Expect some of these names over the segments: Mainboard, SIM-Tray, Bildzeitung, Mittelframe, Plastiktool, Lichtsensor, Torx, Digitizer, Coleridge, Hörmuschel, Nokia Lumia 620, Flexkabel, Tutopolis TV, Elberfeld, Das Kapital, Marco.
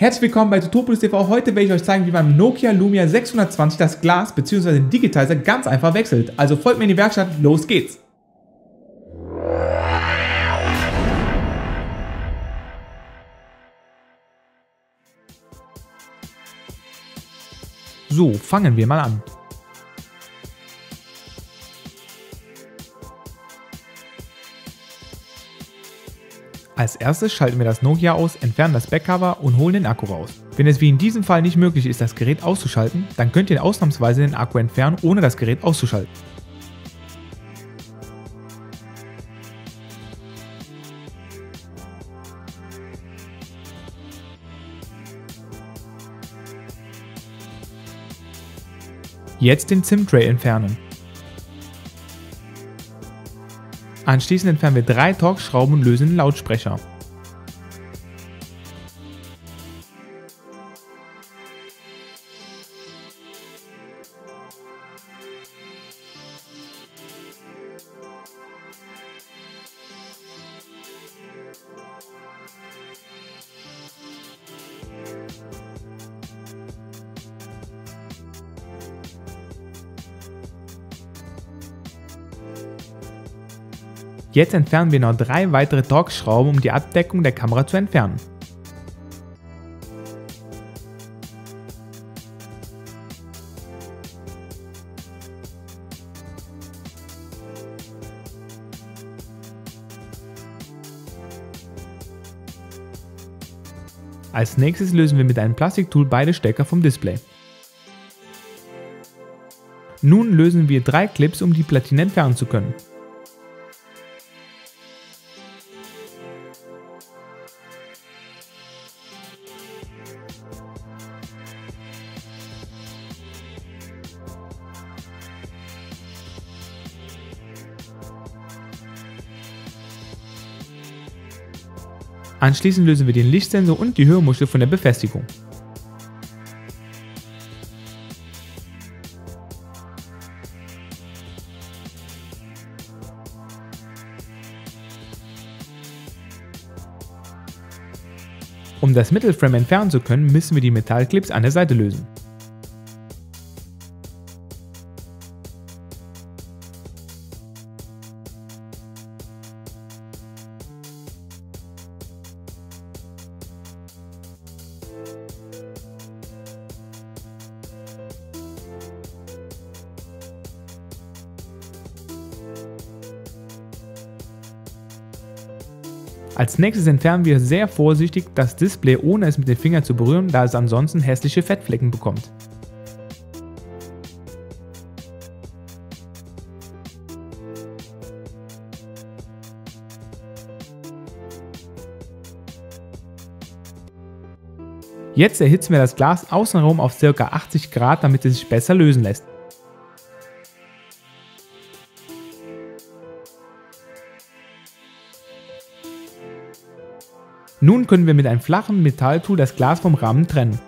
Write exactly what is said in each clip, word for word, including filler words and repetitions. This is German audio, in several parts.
Herzlich willkommen bei Tutopolis T V. Heute werde ich euch zeigen, wie man mit Nokia Lumia sechshundertzwanzig das Glas bzw. Digitizer ganz einfach wechselt. Also folgt mir in die Werkstatt, los geht's! So, fangen wir mal an. Als erstes schalten wir das Nokia aus, entfernen das Backcover und holen den Akku raus. Wenn es wie in diesem Fall nicht möglich ist, das Gerät auszuschalten, dann könnt ihr ausnahmsweise den Akku entfernen, ohne das Gerät auszuschalten. Jetzt den SIM-Tray entfernen. Anschließend entfernen wir drei Torx-Schrauben und lösen den Lautsprecher. Jetzt entfernen wir noch drei weitere Torx-Schrauben, um die Abdeckung der Kamera zu entfernen. Als nächstes lösen wir mit einem Plastiktool beide Stecker vom Display. Nun lösen wir drei Clips, um die Platine entfernen zu können. Anschließend lösen wir den Lichtsensor und die Hörmuschel von der Befestigung. Um das Mittelframe entfernen zu können, müssen wir die Metallclips an der Seite lösen. Als nächstes entfernen wir sehr vorsichtig das Display, ohne es mit den Fingern zu berühren, da es ansonsten hässliche Fettflecken bekommt. Jetzt erhitzen wir das Glas außenrum auf ca. achtzig Grad, damit es sich besser lösen lässt. Nun können wir mit einem flachen Metalltool das Glas vom Rahmen trennen.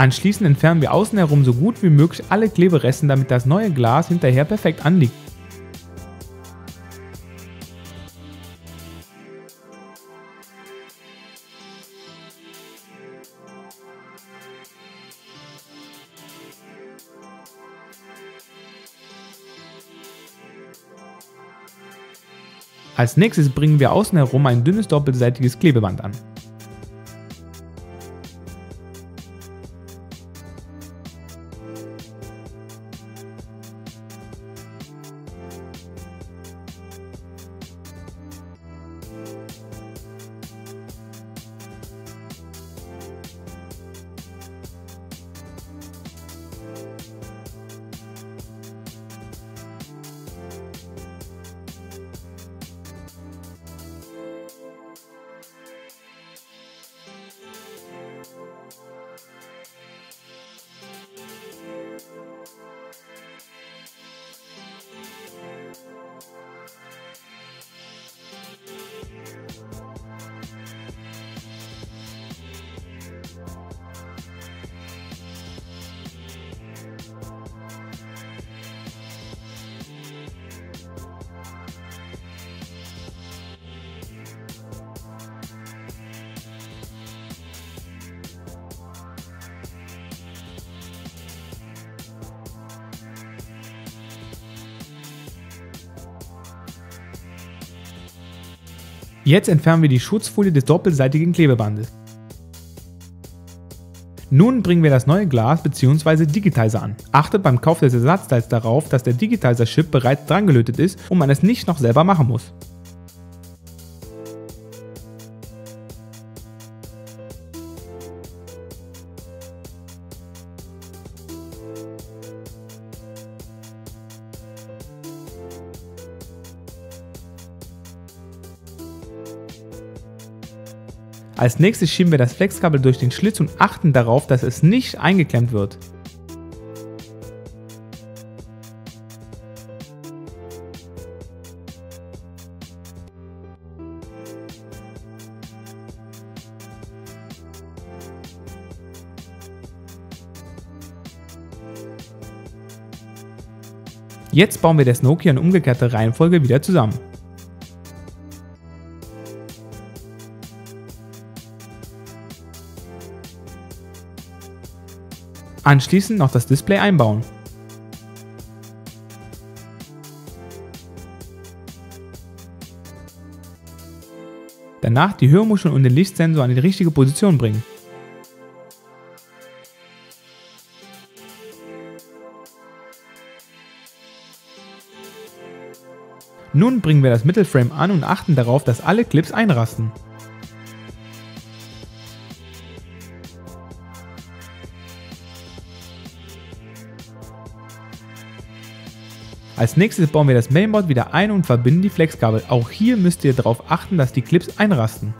Anschließend entfernen wir außen herum so gut wie möglich alle Kleberesten, damit das neue Glas hinterher perfekt anliegt. Als nächstes bringen wir außen herum ein dünnes doppelseitiges Klebeband an. Jetzt entfernen wir die Schutzfolie des doppelseitigen Klebebandes. Nun bringen wir das neue Glas bzw. Digitizer an. Achtet beim Kauf des Ersatzteils darauf, dass der Digitizer-Chip bereits dran gelötet ist und man es nicht noch selber machen muss. Als nächstes schieben wir das Flexkabel durch den Schlitz und achten darauf, dass es nicht eingeklemmt wird. Jetzt bauen wir das Nokia in umgekehrter Reihenfolge wieder zusammen. Anschließend noch das Display einbauen. Danach die Hörmuschel und den Lichtsensor an die richtige Position bringen. Nun bringen wir das Mittelframe an und achten darauf, dass alle Clips einrasten. Als nächstes bauen wir das Mainboard wieder ein und verbinden die Flexkabel. Auch hier müsst ihr darauf achten, dass die Clips einrasten.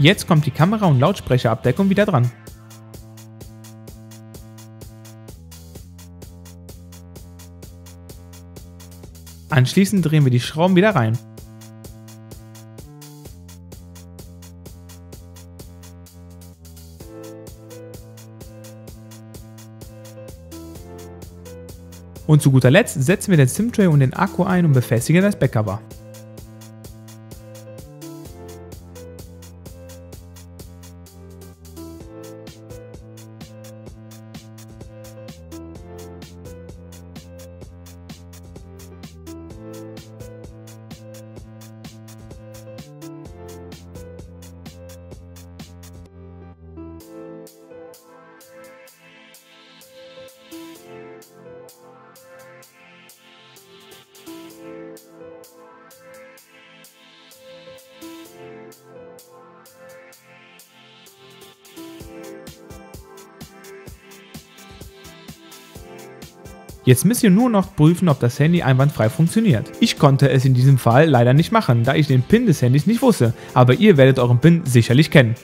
Jetzt kommt die Kamera- und Lautsprecherabdeckung wieder dran. Anschließend drehen wir die Schrauben wieder rein. Und zu guter Letzt setzen wir den SIM-Tray und den Akku ein und befestigen das Backcover. Jetzt müsst ihr nur noch prüfen, ob das Handy einwandfrei funktioniert. Ich konnte es in diesem Fall leider nicht machen, da ich den PIN des Handys nicht wusste, aber ihr werdet euren PIN sicherlich kennen.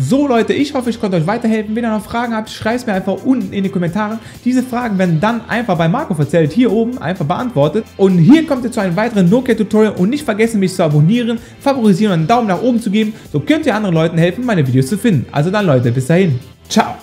So Leute, ich hoffe, ich konnte euch weiterhelfen. Wenn ihr noch Fragen habt, schreibt es mir einfach unten in die Kommentare. Diese Fragen werden dann einfach bei Marco verzählt, hier oben einfach beantwortet. Und hier kommt ihr zu einem weiteren Nokia-Tutorial und nicht vergessen, mich zu abonnieren, favorisieren und einen Daumen nach oben zu geben. So könnt ihr anderen Leuten helfen, meine Videos zu finden. Also dann Leute, bis dahin. Ciao.